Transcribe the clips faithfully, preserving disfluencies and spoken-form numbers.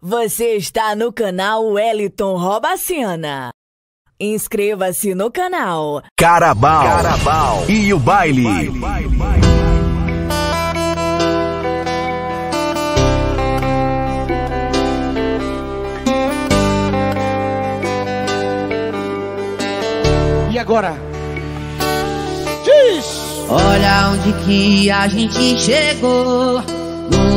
Você está no canal Wellyton Roba Cena. Inscreva-se no canal Carabao, Carabao e o baile. baile, baile, baile. E agora? Diz! Olha onde que a gente chegou.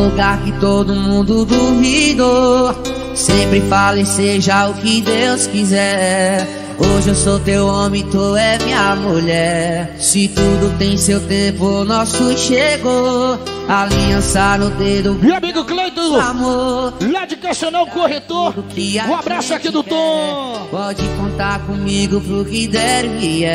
Lugar que todo mundo duvidou. Sempre falei, seja o que Deus quiser. Hoje eu sou teu homem, tu é minha mulher. Se tudo tem seu tempo, o nosso chegou. Aliança no dedo. Meu amigo Cleiton, lá de Caixonão, corretor. Um abraço aqui do Tom. Pode contar comigo pro que der e vier.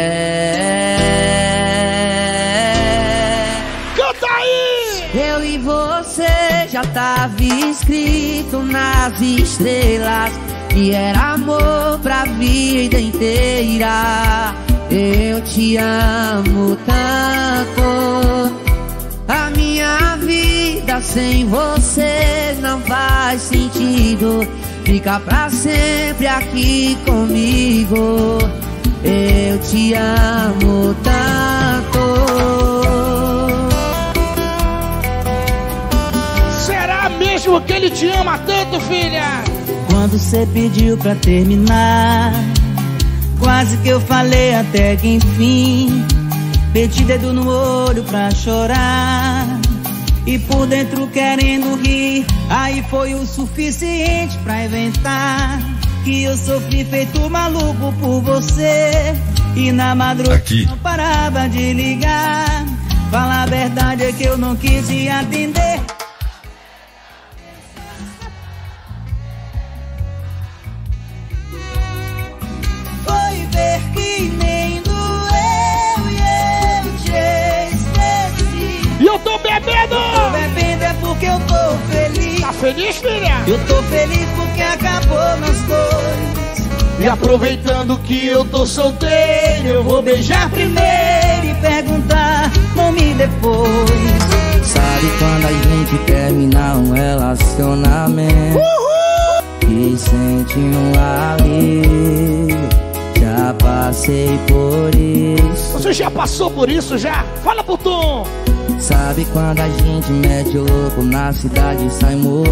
Canta aí! Eu e você já tava escrito nas estrelas que era amor pra vida inteira. Eu te amo tanto. A minha vida sem você não faz sentido. Fica pra sempre aqui comigo. Eu te amo tanto. Mesmo que ele te ama tanto, filha. Quando você pediu pra terminar, quase que eu falei até que enfim. Meti dedo no olho pra chorar e por dentro querendo rir. Aí foi o suficiente pra inventar que eu sofri feito maluco por você. E na madrugada não parava de ligar. Fala a verdade é que eu não quis te atender. Feliz, filha? Eu tô feliz porque acabou nós dois. E aproveitando que eu tô solteiro, eu vou beijar primeiro e perguntar nome depois. Sabe quando a gente termina um relacionamento? Uhul! E sente um alívio. Já passei por isso. Você já passou por isso, já? Fala pro Tom! Sabe quando a gente mete o louco na cidade e sai moendo?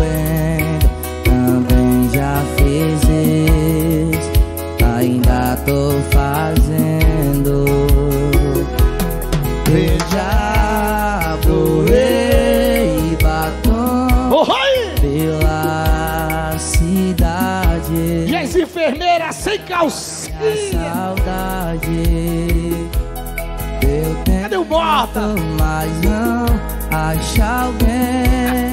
Também já fiz isso, ainda tô fazendo. Veja, borrei batom pela cidade. E as enfermeiras sem calcinha. Saudade. Cadê o bota? Mas não achar alguém.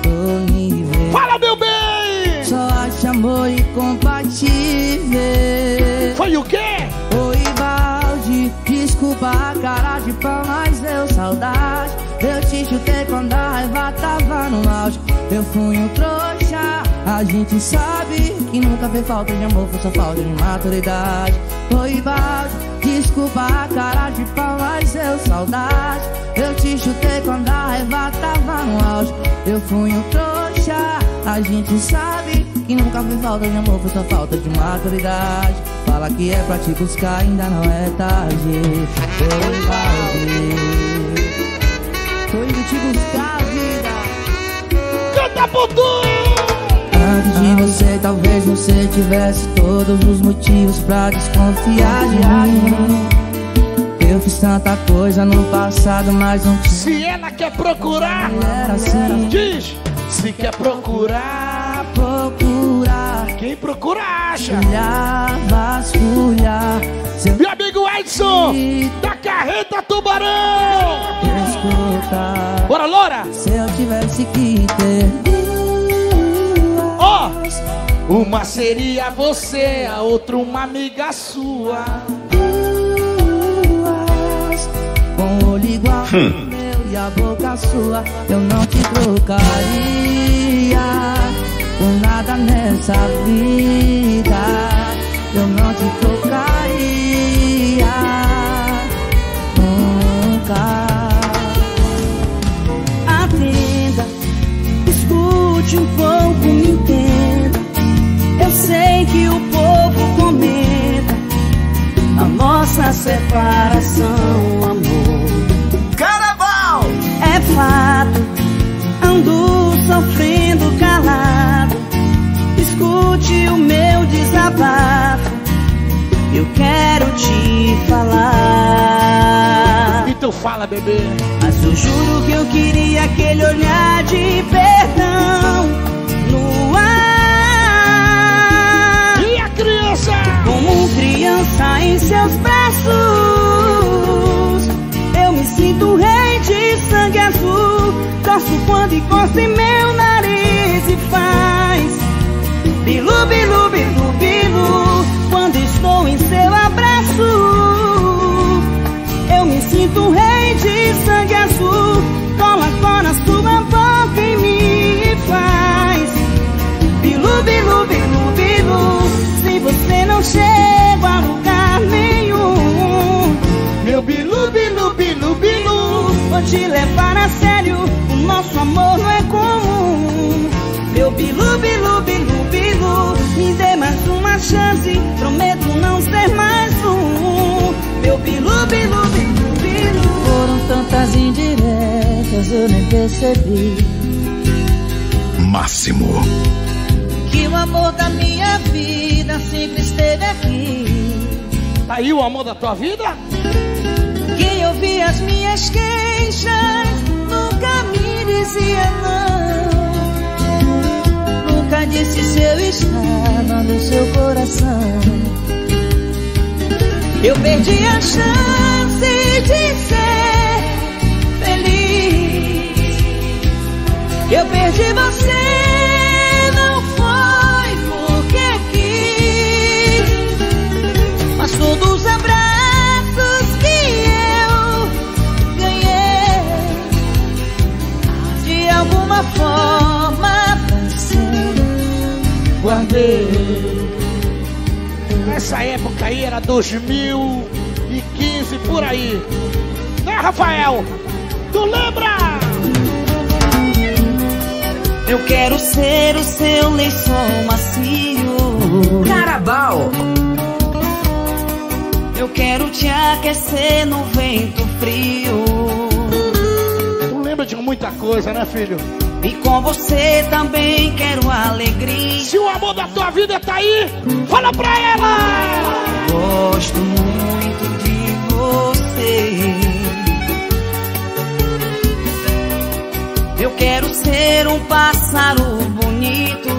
Tô nível. Fala, meu bem! Só acha amor incompatível. Foi o quê? O Ivaldo, desculpa a cara de pau, mas deu saudade. Eu te chutei quando a raiva tava no auge. Eu fui um trouxa. A gente sabe que nunca fez falta de amor, foi só falta de maturidade. O Ivaldo, desculpa a cara de pau, mas eu saudade. Eu te chutei quando a raiva tava no auge. Eu fui um trouxa. A gente sabe que nunca foi falta de amor, foi só falta de maturidade. Fala que é pra te buscar, ainda não é tarde. Foi tarde. Tô indo te buscar, vida. Canta pro tu! Antes de você, talvez você tivesse todos os motivos pra desconfiar de mim. Eu fiz tanta coisa no passado, mas não te... Se ela quer procurar, era assim. Diz! Se quer procurar, procurar. Quem procura, acha. Vasculhar, vasculhar. Meu amigo Edson, da Carreta Tubarão! Escuta. Bora, Loura! Se eu tivesse que ter... Ó, oh, uma seria você, a outra uma amiga sua. Duas, com o olho igual ao meu e a boca sua, eu não te trocaria por nada nessa vida. Eu não te trocaria nunca. A vida escura. escute um pouco, me entenda. Eu sei que o povo comenta a nossa separação, amor. Carabao! É fato, ando sofrendo calado. Escute o meu desabafo, eu quero te falar. Então fala, bebê. Mas eu juro que eu queria aquele olhar de perdão no ar. E a criança? Como criança em seus braços, eu me sinto rei de sangue azul. Torço quando encosta em meu nariz e faz bilu, bilu, bilu, bilu. Quando estou em seu abraço, eu me sinto rei de sangue azul. Cola, cola sua boca em mim e faz bilu, bilu, bilu, bilu. Se você não chega a lugar nenhum, meu bilu, bilu, bilu, bilu, vou te levar a sério. O nosso amor não é comum. Meu bilu, bilu, bilu, bilu, me dê mais uma chance, prometo não ser mais um. Meu bilu, bilu, bilu, bilu. Foram tantas indiretas, eu nem percebi, Máximo, que o amor da minha vida sempre esteve aqui. Tá aí o amor da tua vida? Quem ouvia as minhas queixas nunca me dizia não. Nunca disse se eu estava no seu coração. Eu perdi a chance de ser feliz. Eu perdi você, não foi porque quis, mas todos os abraços que eu ganhei, de alguma forma guardei. Nessa época aí era dois mil e quinze, por aí, né, Rafael? Tu lembra? Eu quero ser o seu lençol macio, Carabao. Eu quero te aquecer no vento frio. Tu lembra de muita coisa, né, filho? E com você também quero alegria. Se o amor da tua vida tá aí, fala pra ela! Gosto muito de você. Eu quero ser um pássaro bonito.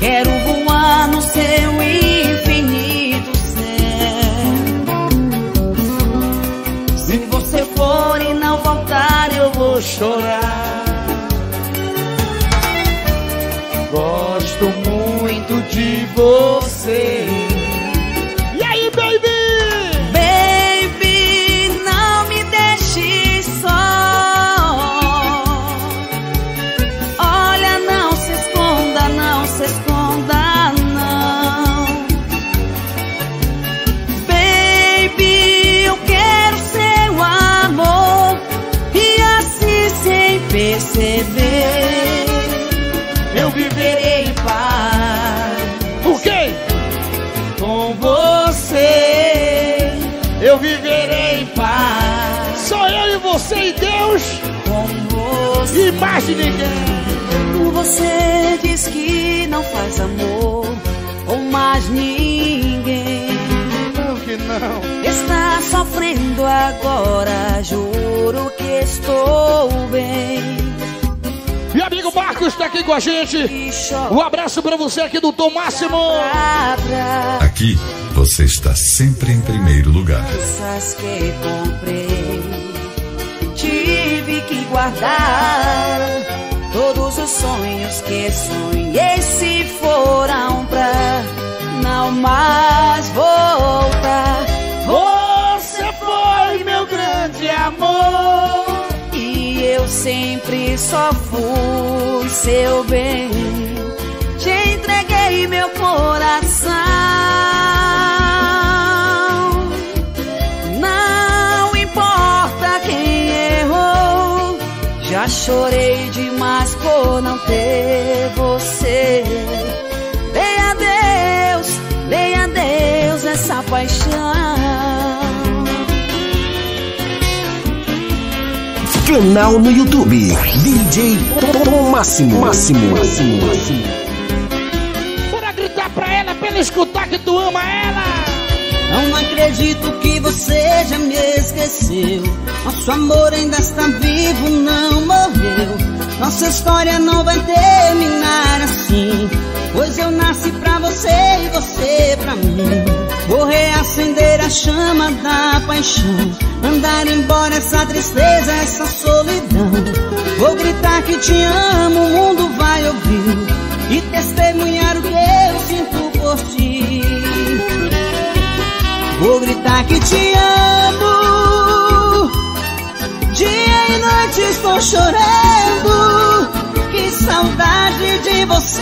Quero voar no seu infinito céu. Se você for e não voltar, eu vou chorar. Gosto muito de você. E aí, baby? Baby, não me deixe só. Olha, não se esconda, não se esconda, não. Baby, eu quero seu amor, e assim sem perceber eu viverei em paz. Por quê? Com você eu viverei em paz. Só eu e você e Deus. Com você e mais de ninguém. Você diz que não faz amor ou mais ninguém. Por que não? Está sofrendo agora, juro que estou bem. Meu amigo Marcos está aqui com a gente. Um abraço para você aqui do Tom Máximo. Aqui você está sempre em primeiro lugar. Essas que comprei, tive que guardar. Todos os sonhos que sonhei se foram pra não mais voltar. Você foi meu grande amor. Eu sempre só fui seu bem. Te entreguei meu coração. Não importa quem errou, Já chorei demais por não ter você. Dei a Deus, dei a Deus nessa paixão. Canal no YouTube D J Tom Máximo. Máximo, Máximo, Máximo. Bora gritar pra ela, pra ela escutar que tu ama ela. Não acredito que você já me esqueceu. Nosso amor ainda está vivo, não morreu. Nossa história não vai terminar assim, pois eu nasci pra você e você pra mim. Vou reacender a chama da paixão, mandar embora essa tristeza, essa solidão. Vou gritar que te amo, o mundo vai ouvir e testemunhar o que eu sinto por ti. Vou gritar que te amo, dia e noite estou chorando, que saudade de você.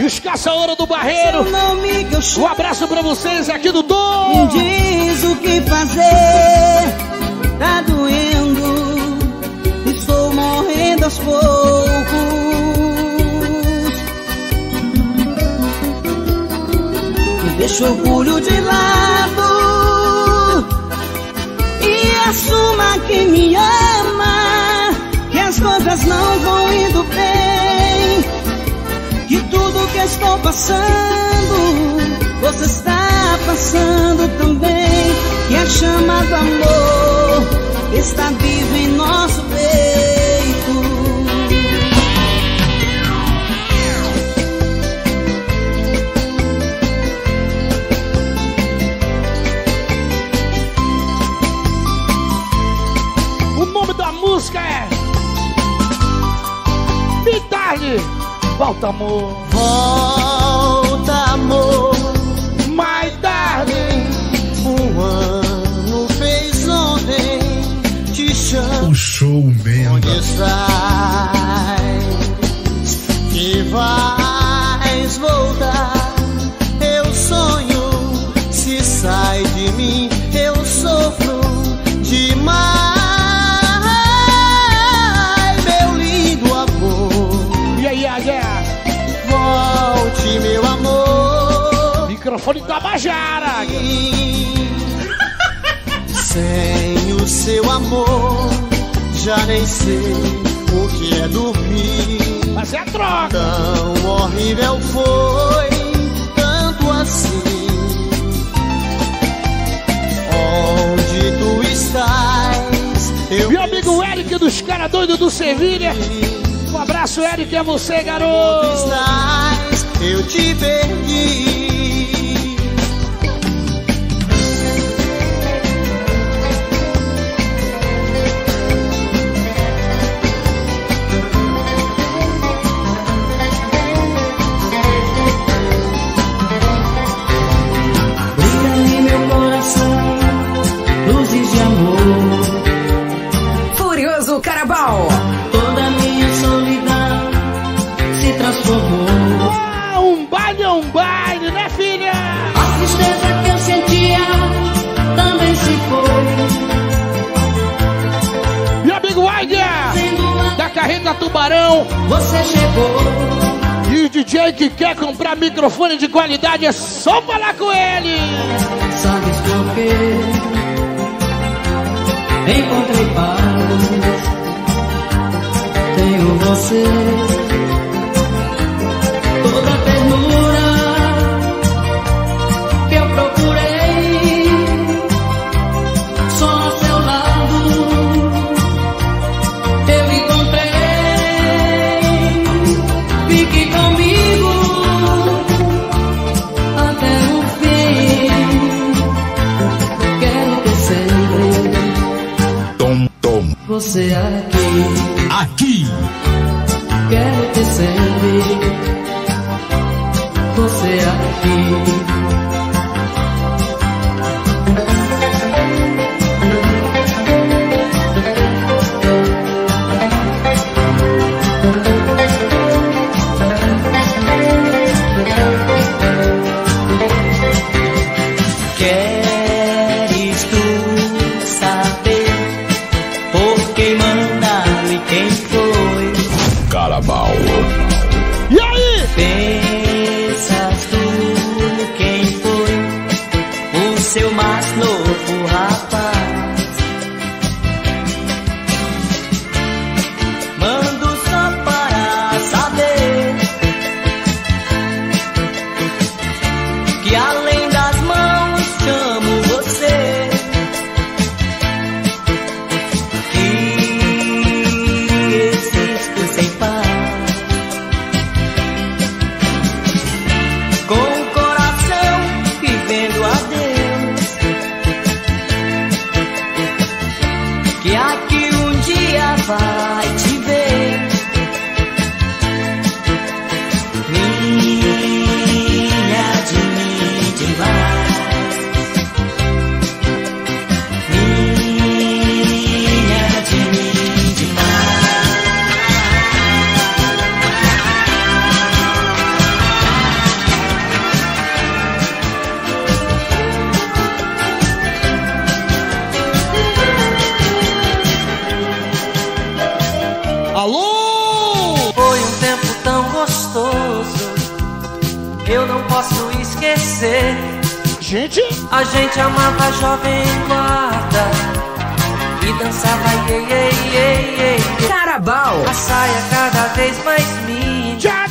E os caça-ouro do Barreiro, um abraço pra vocês aqui do Tom. Me diz o que fazer, tá doendo, estou morrendo aos poucos. Me deixa o orgulho de lado, assuma que me ama, que as coisas não vão indo bem, que tudo que estou passando, você está passando também, que a chama do amor está viva em nosso volta, amor. Volta, amor. Mais tarde. Um ano fez ontem. Te chamo. O show mesmo. Onde sais que vais voltar? Eu sonho. Se sai de mim, eu sofro demais. Meu amor, microfone da Bajara. Sem o seu amor, já nem sei o que é dormir. Mas é a troca. Tão horrível foi, tanto assim. Onde tu estás? Eu meu amigo Eric dos caras doidos do Sevilha. Um abraço, Eric, é você, garoto. Eu te perdi. Brilha em meu coração, luzes de amor. Furioso Carabao. Toda minha solidão se transformou. Um baile é um baile, né, filha? A tristeza que eu sentia também se foi. Meu amigo Wagner, da Carreta Tubarão. Você chegou. E o D J que quer comprar microfone de qualidade é só falar com ele. Sabes por quê? Encontrei paz. Tenho você. Você aqui, aqui quero te servir. Você aqui. Queres tu saber? Quem manda e quem vai te ver. Minha de mim demais. Minha de mim demais. Alô! Foi um tempo tão gostoso, eu não posso esquecer. Gente, a gente amava a jovem guarda e dançava iê, iê, iê, iê. Carabao, a saia cada vez mais minha,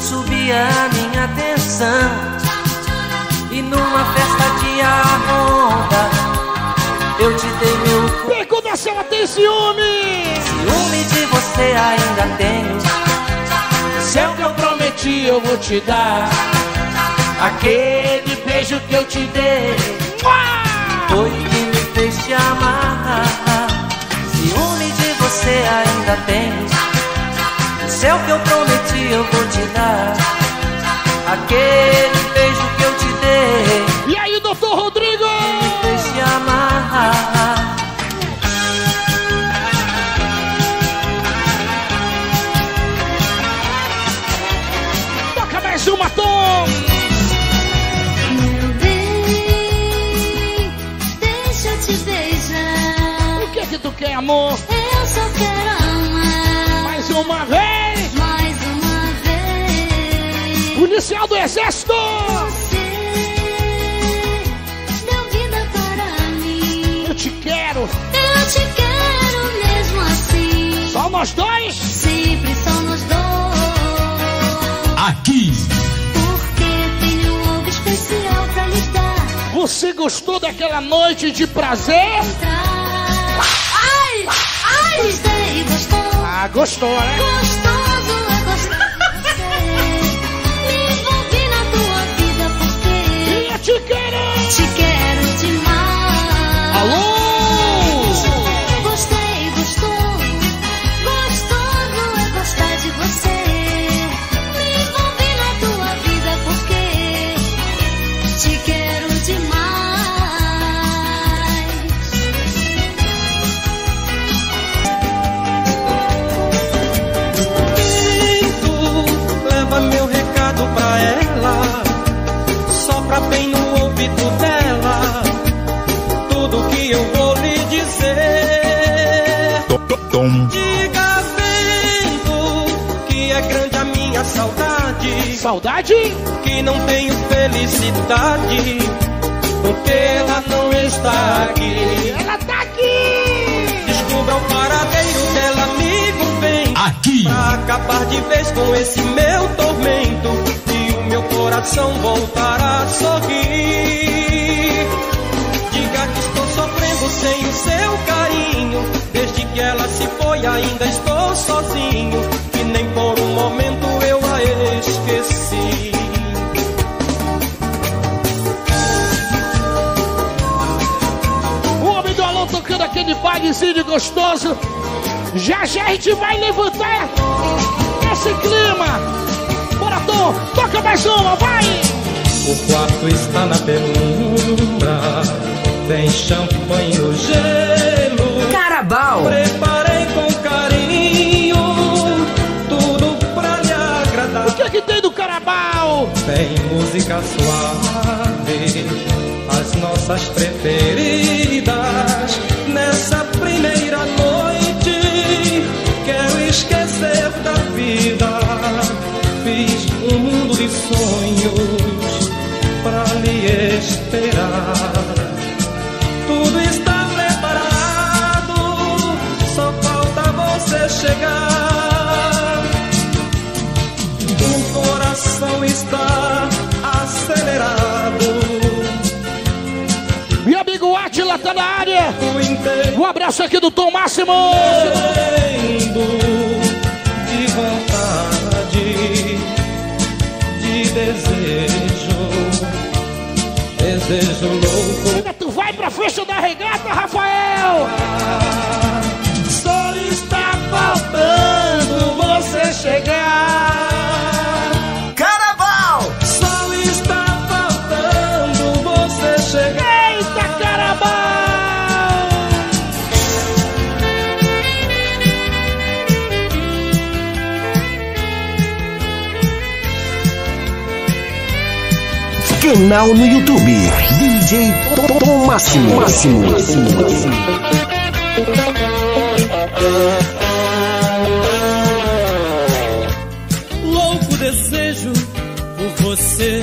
subia a minha atenção. E numa festa de arronda eu te dei meu cu. Pergunta se ela tem ciúme. Ciúme de você ainda tenho. Se é o que eu prometi, eu vou te dar. Aquele beijo que eu te dei foi que me fez te amar. Ciúme de você ainda tem. Se é o que eu prometi, eu vou te dar. Aquele beijo que eu te dei. E aí, doutor Rodrigo? Que me fez te amar. Uma, Tom! Meu bem, deixa eu te beijar. O que é que tu quer, amor? Eu só quero amar. Mais uma vez! Mais uma vez. Policial do Exército! Você deu vida para mim. Eu te quero! Eu te quero mesmo assim. Só nós dois? Sempre só nós dois. Aqui. Porque tenho algo especial pra lhe dar. Você gostou daquela noite de prazer? Ai, ai. Gostei, gostou. Ah, gostou, né? Gostoso é gostoso. Me envolvi na tua vida porque eu te quero. Te quero demais. Alô. Gostei, gostou. Gostoso é gostar de você. Meu recado pra ela, sopra bem no ouvido dela, tudo que eu vou lhe dizer. Tom. Diga vendo que é grande a minha saudade. Saudade? Que não tenho felicidade, porque ela não está aqui. Ela tá aqui. Descubra o paradeiro dela, amigo, vem. Aqui. Pra acabar de vez com esse meu tormento, e o meu coração voltar a sorrir. Diga que estou sofrendo sem o seu carinho, desde que ela se foi ainda estou sozinho, e nem por um momento eu a esqueci. O homem do Alô tocando aquele bailezinho gostoso. Já já a gente vai levantar esse clima. Bora, Tom, toca mais uma, vai! O quarto está na penumbra, tem champanhe no gelo. Carabao! Preparei com carinho tudo pra lhe agradar. O que é que tem do Carabao? Tem música suave, as nossas preferidas. Nessa primeira noite quero esquecer da vida, fiz um mundo de sonhos pra lhe esperar. Tudo está preparado, só falta você chegar. O coração está acelerado. Meu amigo Átila tá na área. Um abraço aqui do Tom Máximo. De vontade, de desejo, desejo louco. Tu vai pra festa da regata, Rafael. Só está Canal no YouTube, D J Tom Máximo. Máximo. Máximo. Louco desejo por você.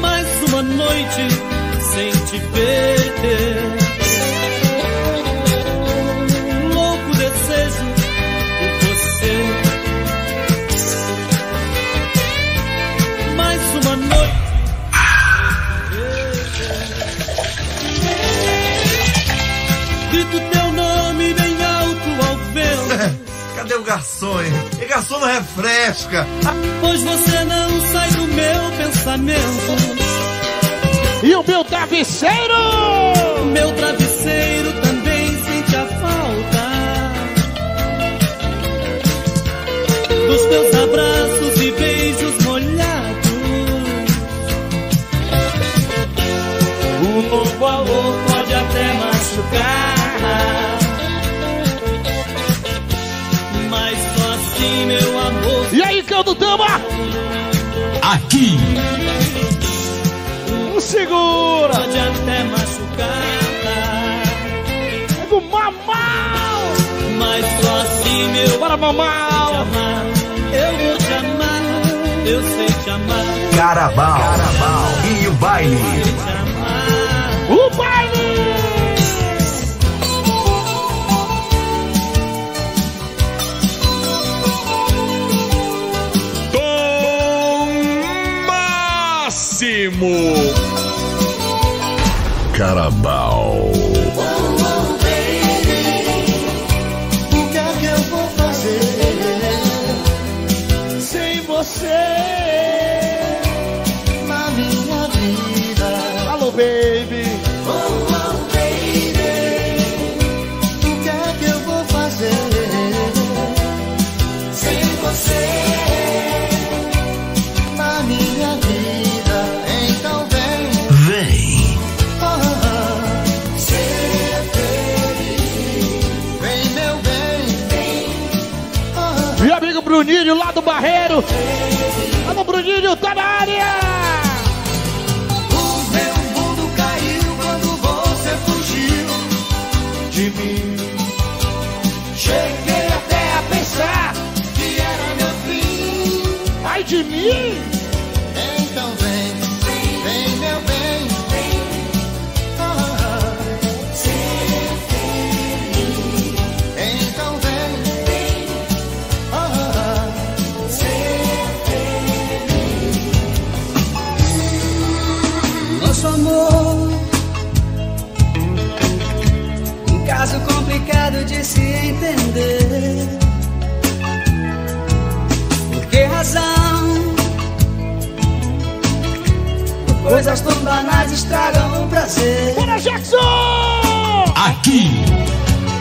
Mais uma noite sem te perder. Cadê o garçom, hein? E garçom não refresca. Pois você não sai do meu pensamento. E o meu travesseiro! Meu travesseiro também sente a falta dos teus abraços e beijos molhados. O novo amor pode até machucar. Meu amor. E aí, Cleiton Tamba? Aqui. Um segura. Pode até machucar. Pega o Mamal. Mas só assim, meu. Bora, Mamal. Eu vou te amar. Eu sei te amar. Carabao. Carabao. E o baile. O baile. Carabao. O que é que eu vou fazer sem você na minha vida? Alô, baby. Oh, oh, baby. O que é que eu vou fazer sem você na minha vida? Bruninho lá do Barreiro. Alô, Bruninho, tá na área. O meu mundo caiu quando você fugiu de mim. Cheguei até a pensar que era meu fim. Ai de mim. Então vem, vem, vem meu bem, vem. Oh, ser feliz. Então vem, vem. Oh, amor, um caso complicado de se entender. Por que razão? Coisas tão banais estragam o prazer. Bora, Jackson! Aqui!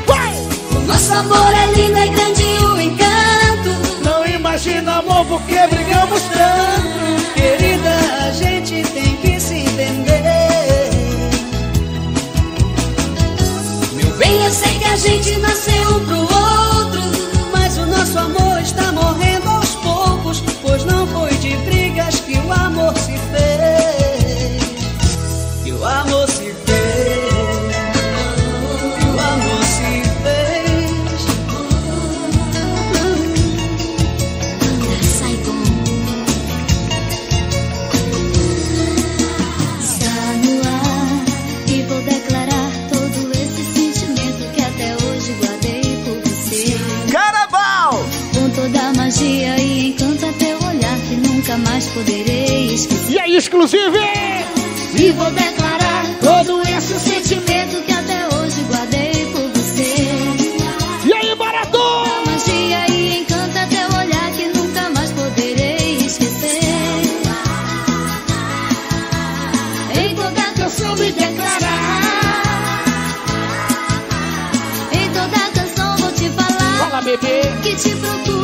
Vai! O nosso amor é lindo, é grande o encanto. Não imagina, amor, por que brigamos tanto? Querida, a gente tem que se entender. Bem, eu sei que a gente nasceu um pro outro, mas o nosso amor está morrendo aos poucos, pois não foi de brigas que o amor se fez. Que o amor se fez. Que o amor se fez. Está no ar e vou declarar todo esse da magia e encanto a teu olhar que nunca mais poderei esquecer. E aí, exclusive! E vou declarar todo esse sentimento que até hoje guardei por você. E aí, barato! Da magia e encanto a teu olhar que nunca mais poderei esquecer. Em toda canção me declarar. Em toda canção vou te falar. Fala, bebê! Que te procuro.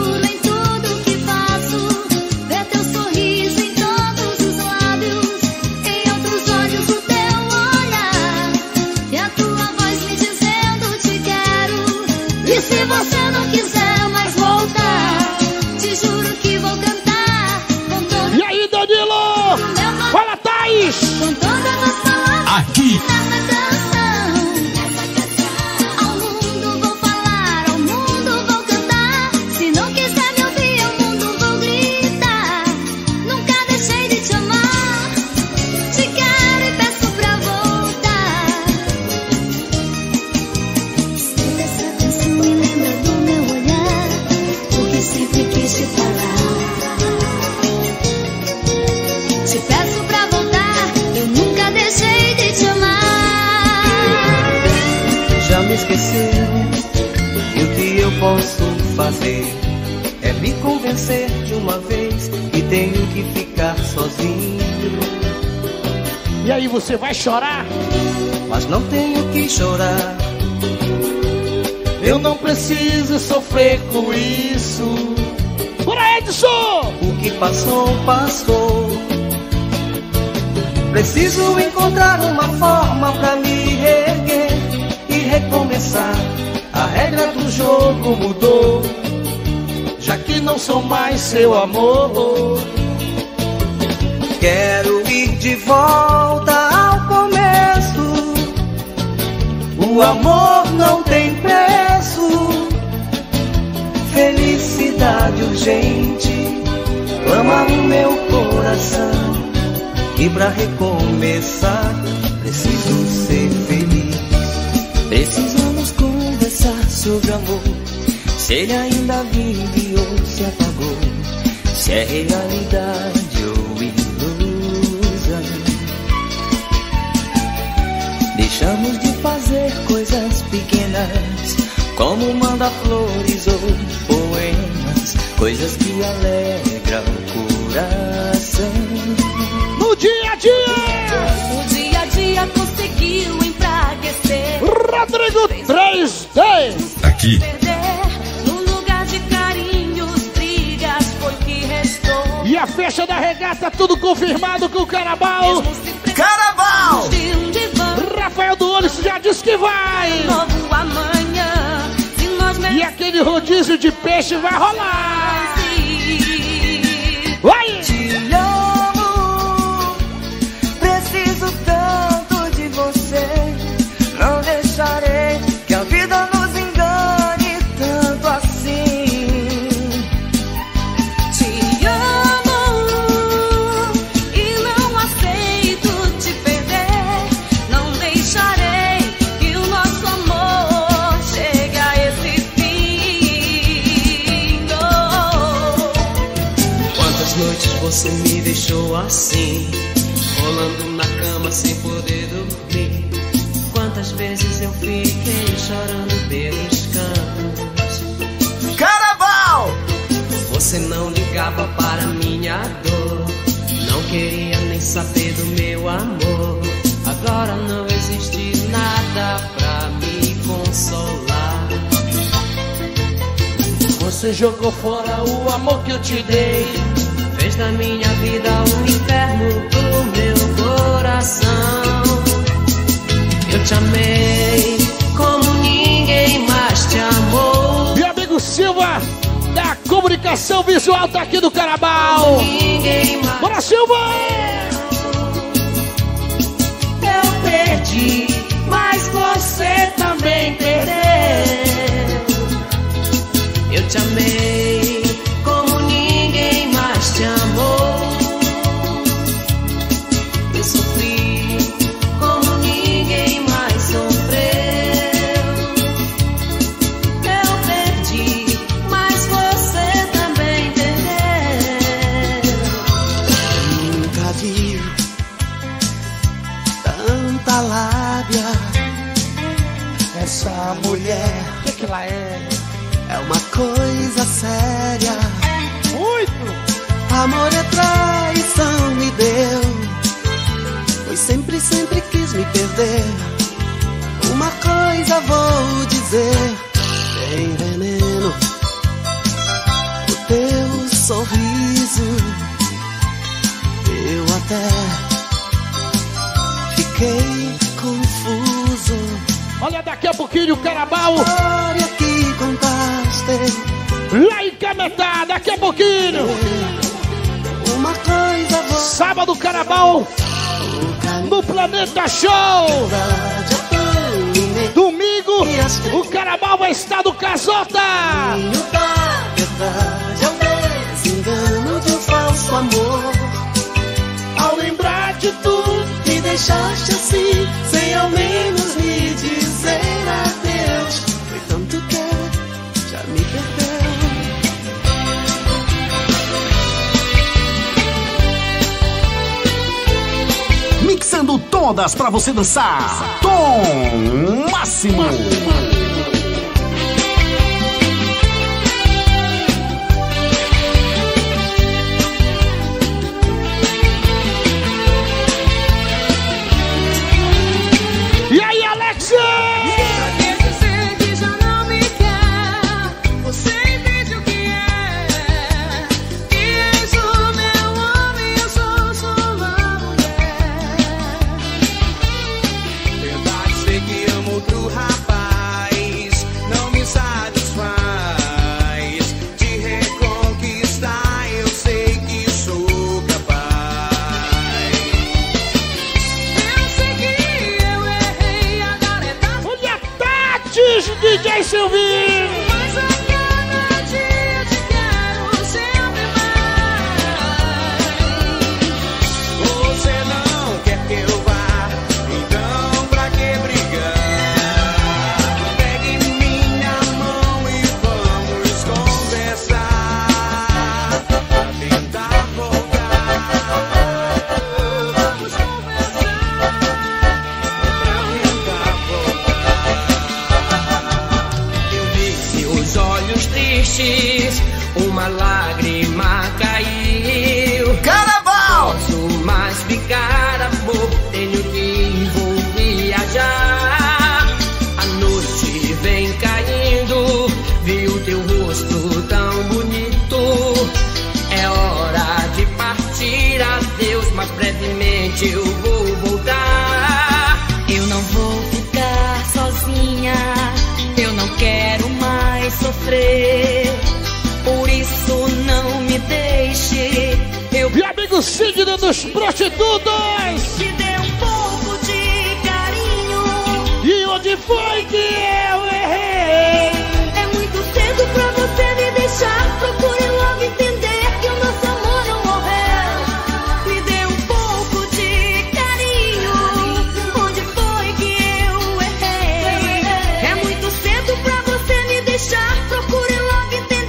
Se você não quiser mais voltar, te juro que vou cantar me esqueceu. E o que eu posso fazer é me convencer de uma vez que tenho que ficar sozinho. E aí você vai chorar? Mas não tenho que chorar. Eu não preciso sofrer com isso. Bora, Edson! O que passou, passou. Preciso encontrar uma forma pra me reerguer e recomeçar. A regra do jogo mudou, já que não sou mais seu amor. Quero ir de volta ao começo. O amor não tem preço. Felicidade urgente clama o meu coração. E pra recomeçar, preciso ser feliz. Precisamos conversar sobre amor. Se ele ainda vive ou se apagou, se é realidade ou ilusão. Deixamos de fazer coisas pequenas, como mandar flores ou poemas, coisas que alegram o coração. No dia a dia! O dia a dia conseguiu enfraquecer. Rodrigo três D! Aqui! No lugar de carinhos, brigas foi que restou. E a festa da regata, tudo confirmado com o Carabao! Carabao! Rafael do Olho já disse que vai! Novo amanhã, se nós merecemos. E aquele rodízio de peixe vai rolar! Vai! Você me deixou assim, rolando na cama sem poder dormir. Quantas vezes eu fiquei chorando pelos cantos. Carabao! Você não ligava para minha dor, não queria nem saber do meu amor. Agora não existe nada pra me consolar. Você jogou fora o amor que eu te dei, fez da minha vida um inferno pro meu coração. Eu te amei como ninguém mais te amou. Meu amigo Silva, da comunicação visual, tá aqui do Carabao. Bora, Silva! Eu perdi, mas você também perdeu. Eu te amei. Te amou, eu sofri como ninguém mais sofreu. Eu perdi, mas você também perdeu. Nunca vi tanta lábia. Essa mulher, o que que ela é? É uma coisa séria. Muito! Amor é traição, me deu, pois sempre, sempre quis me perder. Uma coisa vou dizer, tem veneno o teu sorriso. Eu até fiquei confuso. Olha, daqui a pouquinho o Carabao. Olha que contaste lá em Cametá, daqui a pouquinho. Uma coisa boa. Sábado, Carabao no Planeta Show. Domingo, o Carabao vai estar no Casota. Ao lembrar de tu, me deixaste assim, sem ao menos me dizer adeus. Foi tanto que já me perdeu. Mixando todas pra você dançar. Tom Máximo. Prestígio, D J Silvinho. Uma lágrima caiu. Carabao! Não posso mais ficar, amor. Tenho que ir, vou viajar. A noite vem caindo. Vi o teu rosto tão bonito. É hora de partir, adeus. Mas brevemente eu vou voltar. Eu não vou ficar sozinha. Eu não quero mais sofrer. Por isso não me deixe. Eu... E amigo Signo dos Prostitutos! Me dê um pouco de carinho. E onde foi que eu errei? É muito cedo pra você me deixar. Procure logo entender que o nosso amor não morreu. Me dê um pouco de carinho. Onde foi que eu errei? É muito cedo pra você me deixar. Procure logo entender.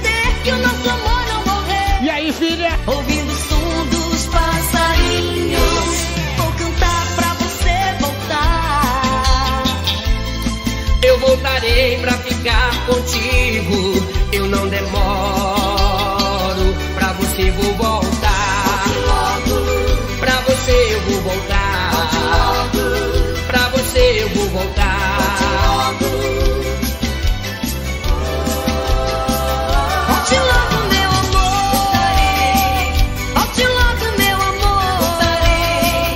Nosso amor não morreu. E aí, filha? Ouvindo o som dos passarinhos, vou cantar pra você voltar. Eu voltarei pra ficar contigo. Eu não demoro. Pra você vou voltar. Volte logo. Pra você eu vou voltar. Volte logo. Pra você eu vou voltar. Volte logo. Volte logo, meu amor, voltarei. Volte logo, meu amor, voltarei.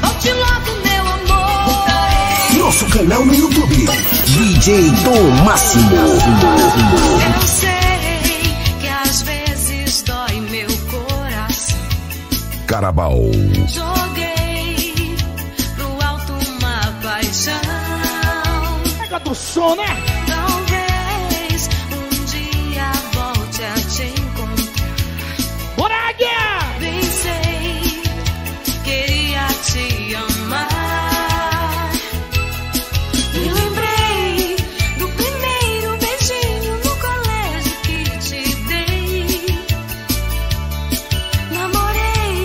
Volte logo, meu amor, voltarei. Nosso canal no YouTube, D J Tom Máximo. Eu sei que às vezes dói meu coração. Carabao. Joguei pro alto uma paixão. Pega do som, né? Talvez um dia a te encontrar. Bora, Águia! Pensei, queria te amar. Me lembrei do primeiro beijinho no colégio que te dei. Namorei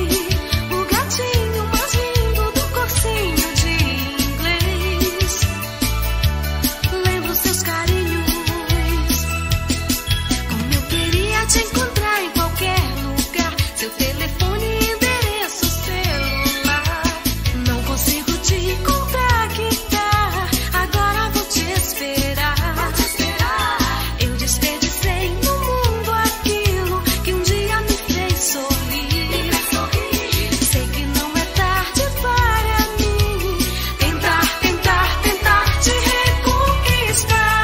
o gatinho mais lindo do cursinho de inglês. Lembro seus carinhos. Queria te encontrar em qualquer lugar. Seu telefone, endereço, celular. Não consigo te contactar. Agora vou te esperar. Vou te esperar. Eu desperdicei no mundo aquilo que um dia me fez sorrir. Me fez sorrir. Sei que não é tarde para mim. Tentar, tentar, tentar te reconquistar.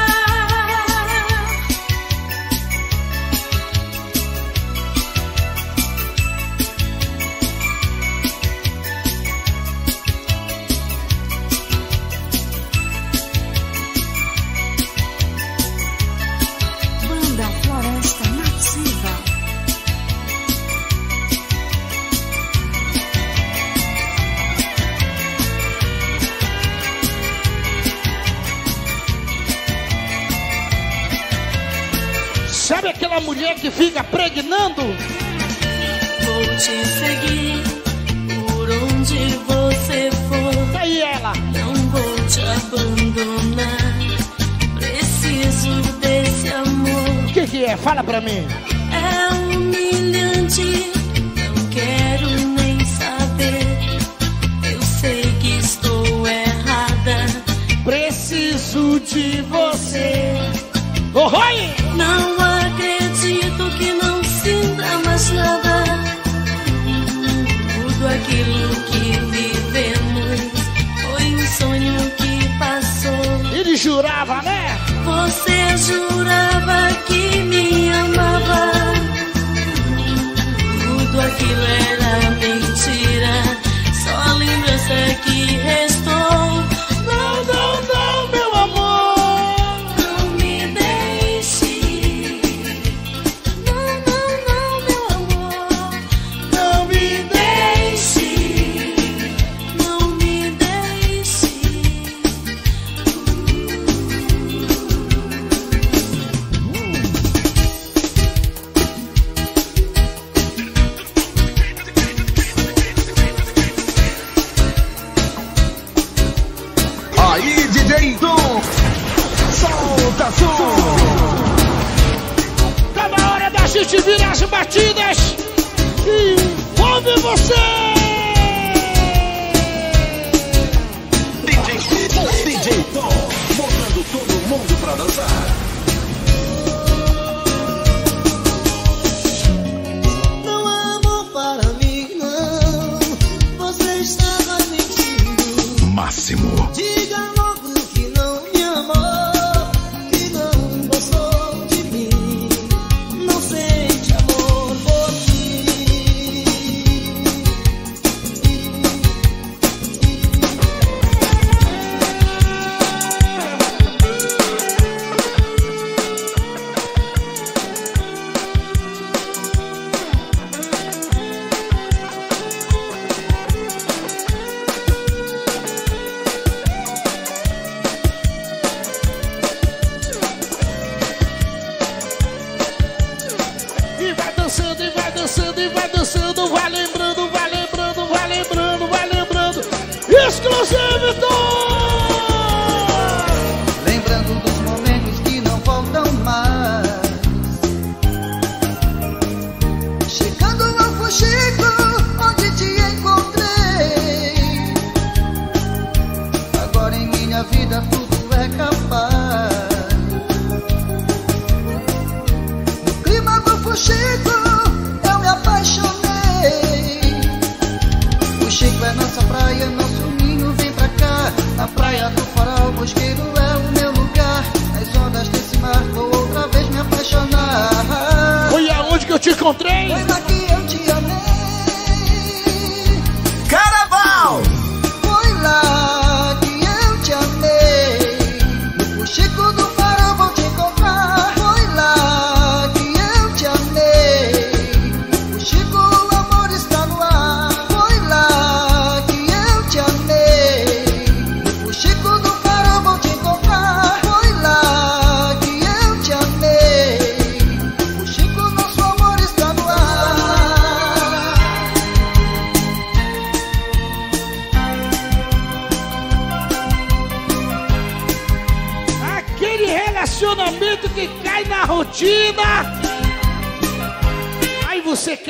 Banda Floresta Nativa. Sabe aquela mulher que fica pregnando? Vou te seguir por onde você for. Aí ela. Não vou te abandonar. Preciso desse amor. O que que é? Fala pra mim. É humilhante. Não quero nem saber. Eu sei que estou errada. Preciso de você. Oh, oi! Não acredito que não sinta mais nada. Tudo aquilo que vivemos foi um sonho que passou. Ele jurava, né? Você jurava que me amava. Tudo aquilo era mentira. Só a lembrança que restou. Não, não, não, meu amor. coração. Tá na hora da gente virar as batidas. Envolve você. D J Tom, D J Tom, botando todo mundo pra dançar. Máximo. Diga logo que não me amou, que não gostou de mim, não sente amor por mim.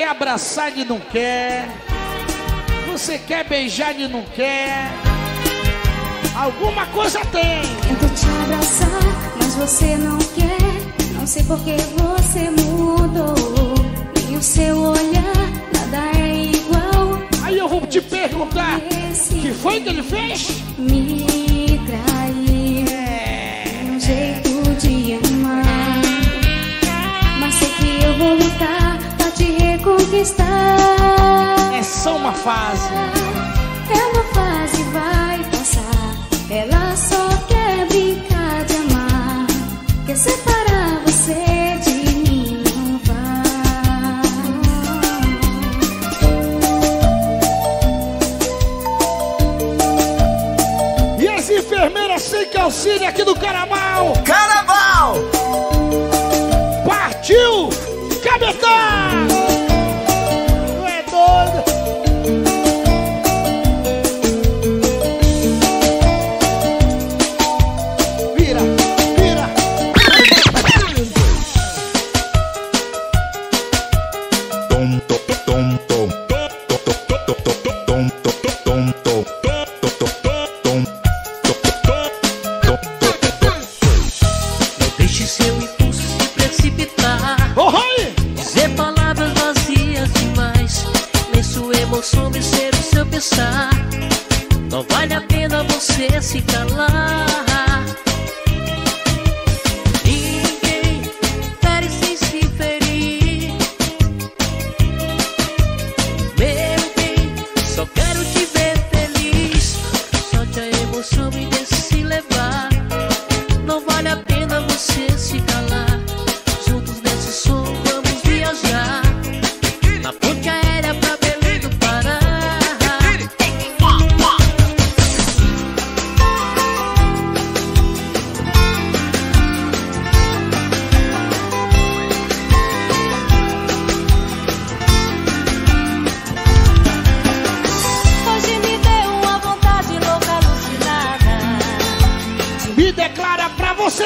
Abraçar ele não quer, você quer beijar ele não quer, alguma coisa tem. Tento te abraçar, mas você não quer, não sei porque você mudou, nem o seu olhar, nada é igual. Aí eu vou te perguntar, o que foi que ele fez? Me trair, é um jeito de amar, mas sei que eu vou lutar. É só uma fase. É uma fase, vai passar. Ela só quer brincar de amar. Quer separar você de mim, não vai. E as enfermeiras sem calcinha aqui do Carabao. Carabao! Partiu! Cabetão! Declara pra você.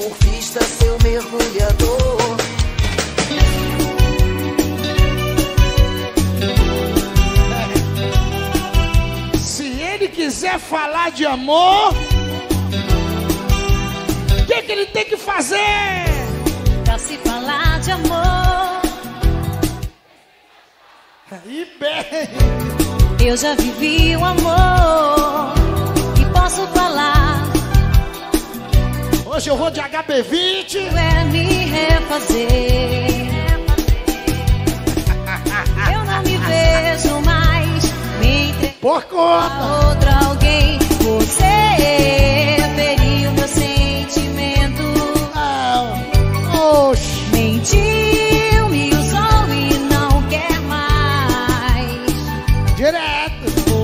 surfista, seu mergulhador. Se ele quiser falar de amor, o que que ele tem que fazer? Pra se falar de amor. E bem, eu já vivi o amor e posso falar. Hoje eu vou de H B vinte. Eu era me refazer. Eu não me vejo mais me entregar por conta a outra alguém. Você feriu meu sentimento. Oh, oh. Mentiu, me usou e não quer mais. Direto.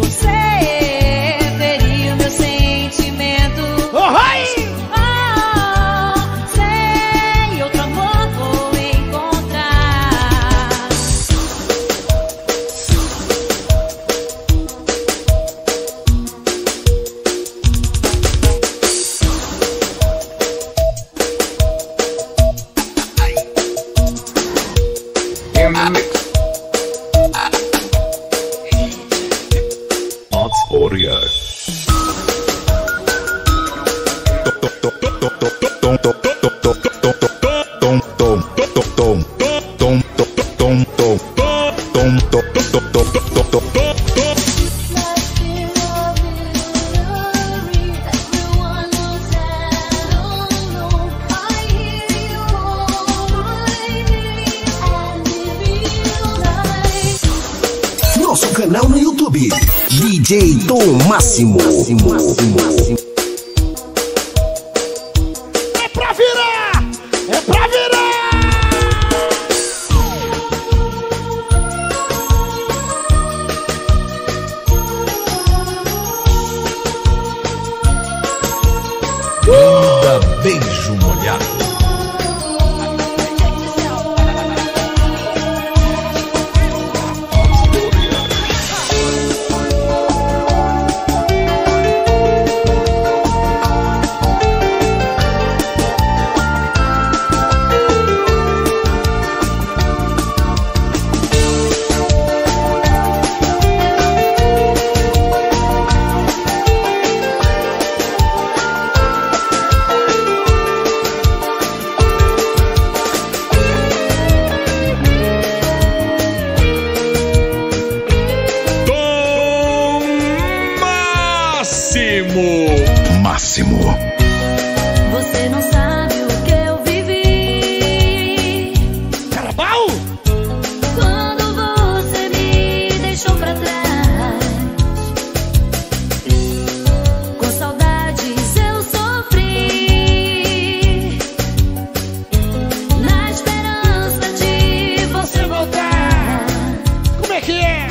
Você feriu meu sentimento. Oh, hi. D J Tom Máximo. Máximo, Máximo, Máximo. É pra virar! É pra virar! Manda uh! beijo molhado. Você não sabe o que eu vivi. Carabao! Quando você me deixou pra trás, com saudades eu sofri, na esperança de você voltar. Como é que é?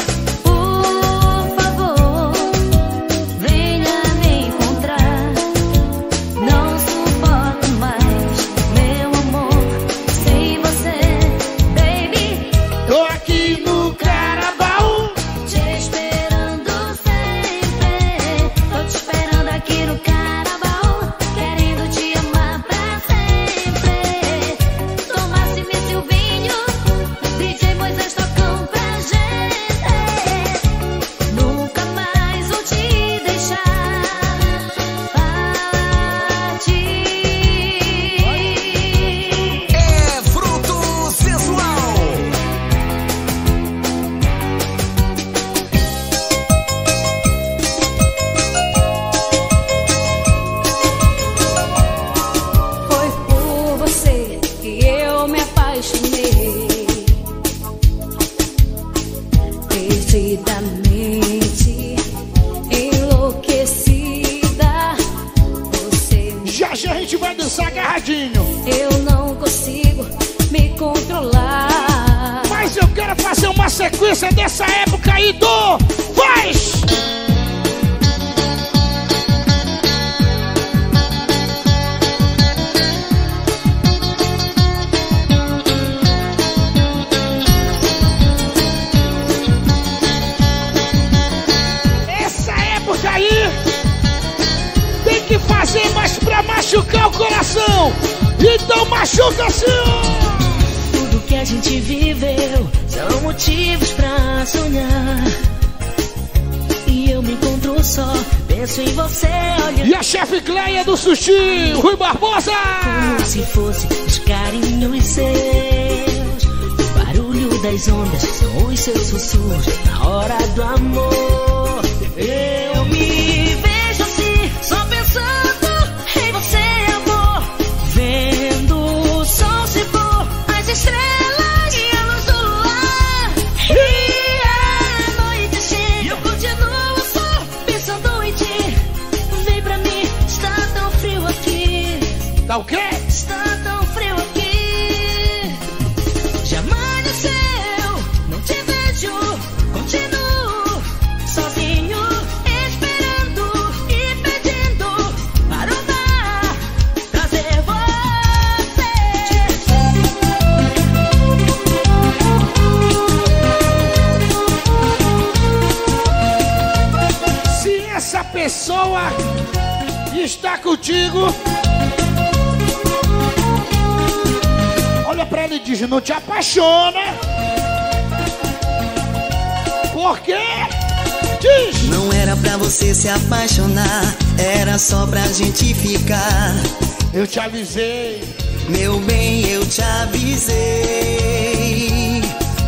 Machucar o coração. Então machuca, senhor! Tudo que a gente viveu são motivos pra sonhar. E eu me encontro só, penso em você, olha. E a chefe Cleia do sushi, Rui Barbosa! Como se fosse os carinhos seus. O barulho das ondas são os seus sussurros na hora do amor. Eu me vejo assim, só pensando em você, amor. Vendo o sol se for, as estrelas e a luz do luar. E a noite chega e eu continuo só pensando em ti. Vem pra mim, está tão frio aqui. Tá o quê? Está tão frio aqui. Já amanheceu, não te vejo, continuo. Pessoa está contigo. Olha pra ele e diz: não te apaixona. Por quê? Diz: não era pra você se apaixonar, era só pra gente ficar. Eu te avisei, meu bem, eu te avisei.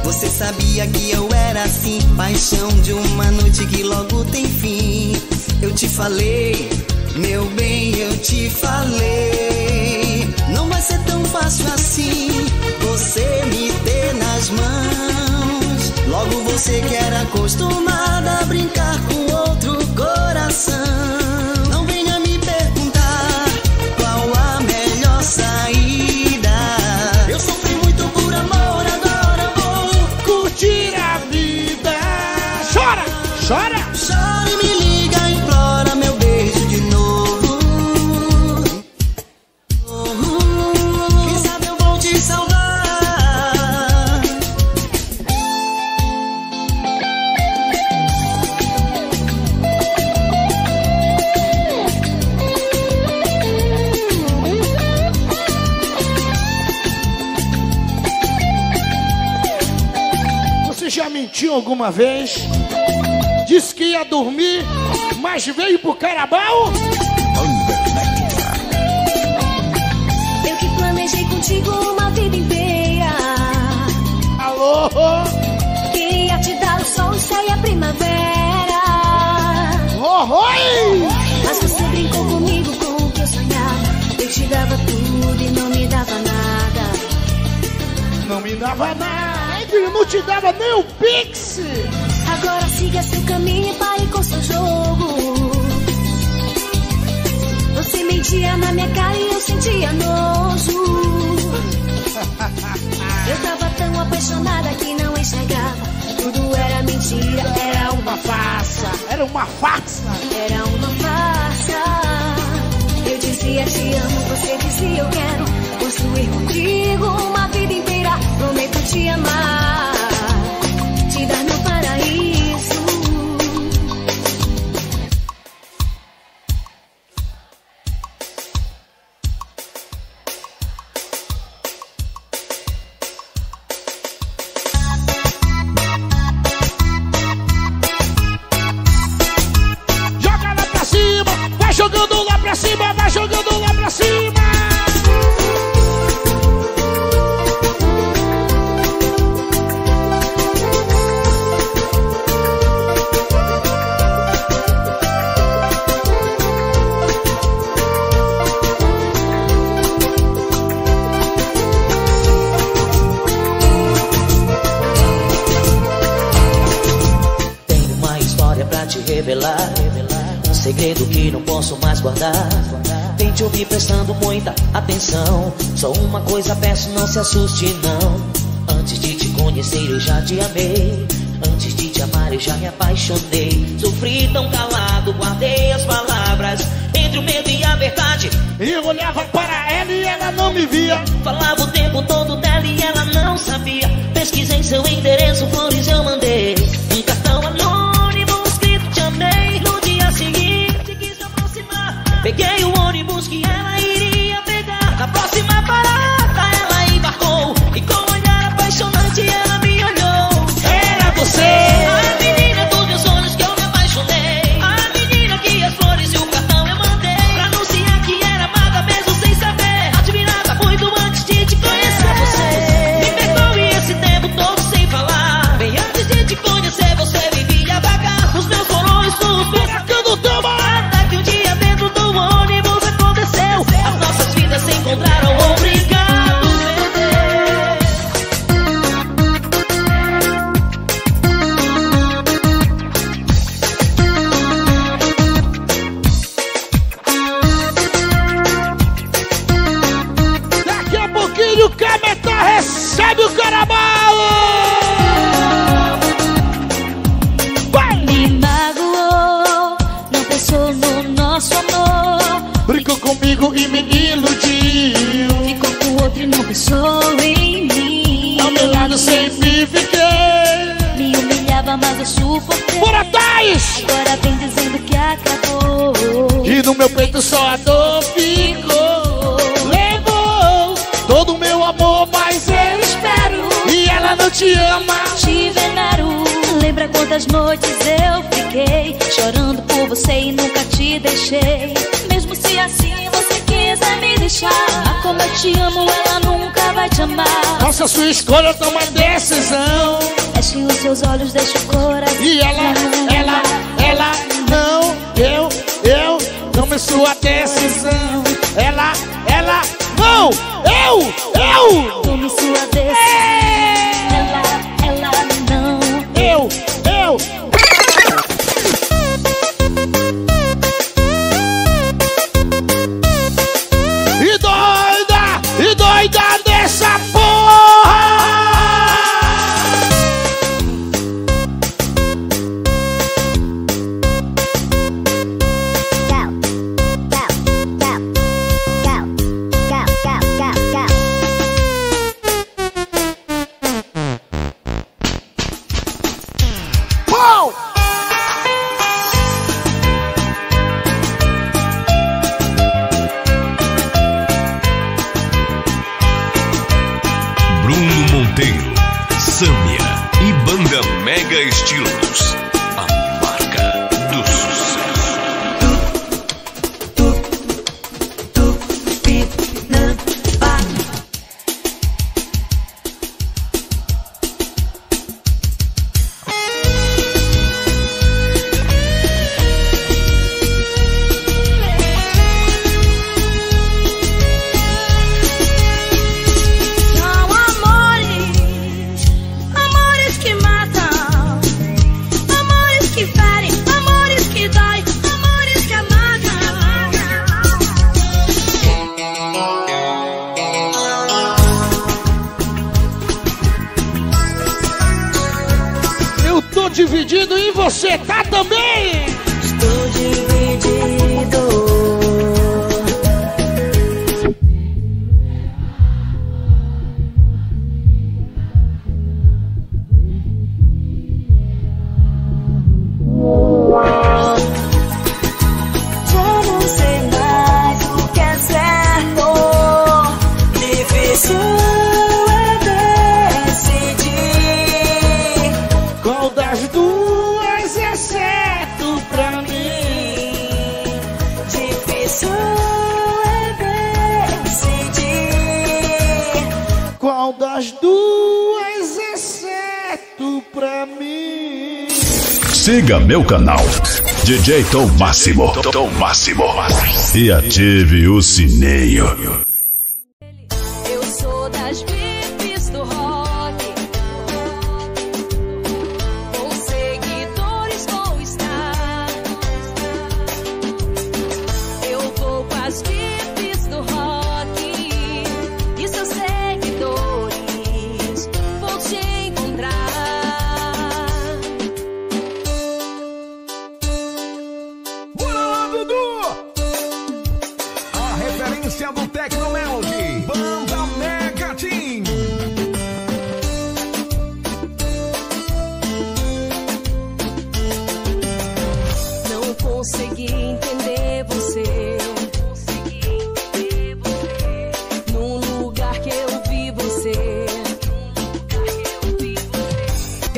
Você sabia que eu era assim, paixão de uma noite que logo tem fim. Eu te falei, meu bem, eu te falei. Não vai ser tão fácil assim, você me ter nas mãos. Logo você que era acostumada a brincar com outro coração. Não venha me perguntar qual a melhor saída. Eu sofri muito por amor, agora vou curtir a vida. Chora, chora, chora e me liga. Mentiu alguma vez? Disse que ia dormir, mas veio pro Carabao? Eu que planejei contigo uma vida inteira. Alô? Queria te dar o sol, o céu e a primavera. Oh, oi! Mas você brincou comigo com o que eu sonhava. Eu te dava tudo e não me dava nada. Não me dava nada. Filho, não te dava nem o pix. Agora siga seu caminho e pare com seu jogo. Você mentia na minha cara e eu sentia nojo. Eu tava tão apaixonada que não enxergava. Tudo era mentira, era uma farsa. Era uma farsa. Era uma farsa. Eu dizia te amo, você dizia eu quero construir contigo uma vida inteira. Prometo te amar, te dar meu paraíso. Joga lá pra cima, vai jogando lá pra cima, vai jogando lá pra cima. Revelar, revelar um segredo que não posso mais guardar. Tente ouvir prestando muita atenção. Só uma coisa peço, não se assuste não. Antes de te conhecer eu já te amei. Antes de te amar eu já me apaixonei. Sofri tão calado, guardei as palavras entre o medo e a verdade. Eu olhava para ela e ela não me via. Falava o tempo todo dela e ela não sabia. Pesquisei seu endereço, flores eu mandei. Um cartão anônimo. No dia seguinte quis aproximar. Peguei o ônibus que ela iria pegar. Na próxima comigo e me iludiu. Ficou com outro e não pensou em mim. Ao meu lado sempre fiquei. Me humilhava, mas eu suportei. Por atrás! Agora vem dizendo que acabou. E no meu peito só a dor ficou. Levou todo o meu amor, mas eu espero. E ela não te ama. Te venero. Lembra quantas noites eu fiquei chorando por você e nunca te deixei. Mesmo se assim você quiser me deixar, ah, como eu te amo, ela nunca vai te amar. Nossa, sua escolha toma decisão. Feche os seus olhos, deixa o coração. E ela, ela, ela, não. Eu, eu, tome sua decisão. Ela, ela, não. Eu, eu, tome sua decisão. Siga meu canal, D J Tom Máximo, Tom Máximo, e ative o sininho. Eu sou das V I Ps do rock, com seguidores vou estar. Eu vou com as V I Ps do rock, e seus seguidores vou te encontrar. Do Tecno Melody, banda Mega Team. Não consegui entender você. Consegui entender você. Num lugar que eu vi você. Num lugar que eu vi você.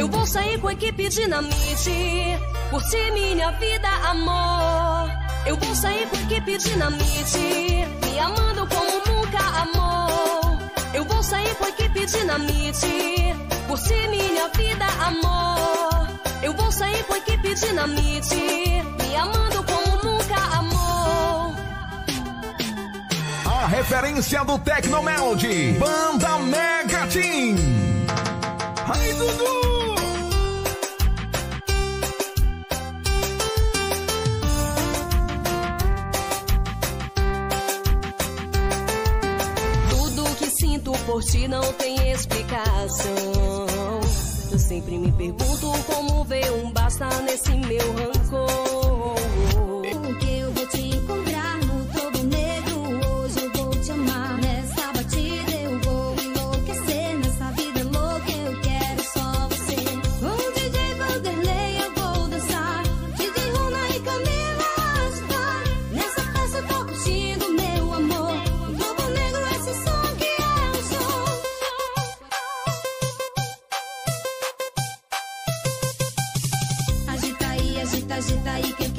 Eu vou sair com a equipe Dinamite. Curtir minha vida, amor. Eu vou sair com a equipe Dinamite. Amando como nunca amou. Eu vou sair com a equipe Dinamite. Curtir minha vida, amor. Eu vou sair com a equipe Dinamite. Me amando como nunca amou. A referência do Tecno Melody, banda Mega Team. Ai, Dudu! Por ti não tem explicação. Eu sempre me pergunto como veio um basta nesse meu rancor. Como que eu vou te encontrar no todo negro? agita, agita aí quem quer.